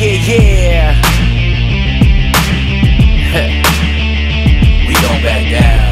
yeah. We don't back down.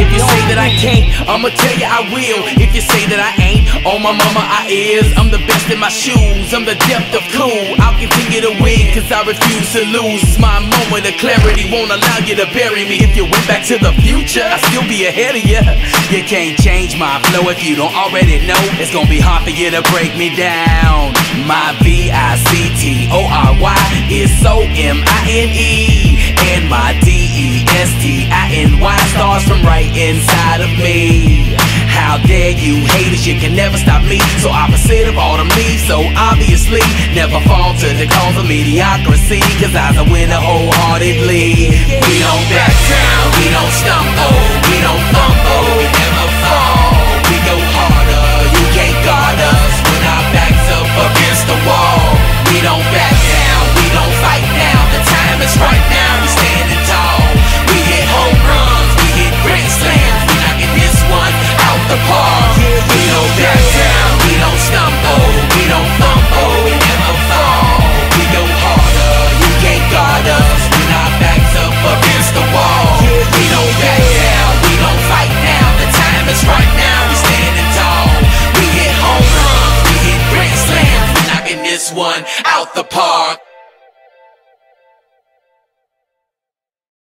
If you say that I can't, I'ma tell you I will. If you say that I ain't, oh my mama I is. I'm the best in my shoes, I'm the depth of cool. I'll continue to win, cause I refuse to lose. It's my moment of clarity, won't allow you to bury me. If you went back to the future, I'd still be ahead of you. You can't change my flow if you don't already know. It's gonna be hard for you to break me down. My V-I-C-T-O-R-Y is so M-I-N-E. And my D-E-S-T-I-N-Y starts from right inside of me. How dare you haters, you can never stop me. So opposite of all them leaves, so obviously never fall to the cause of mediocrity, cause I a winner wholeheartedly. We don't back down, we don't stumble, we don't fumble.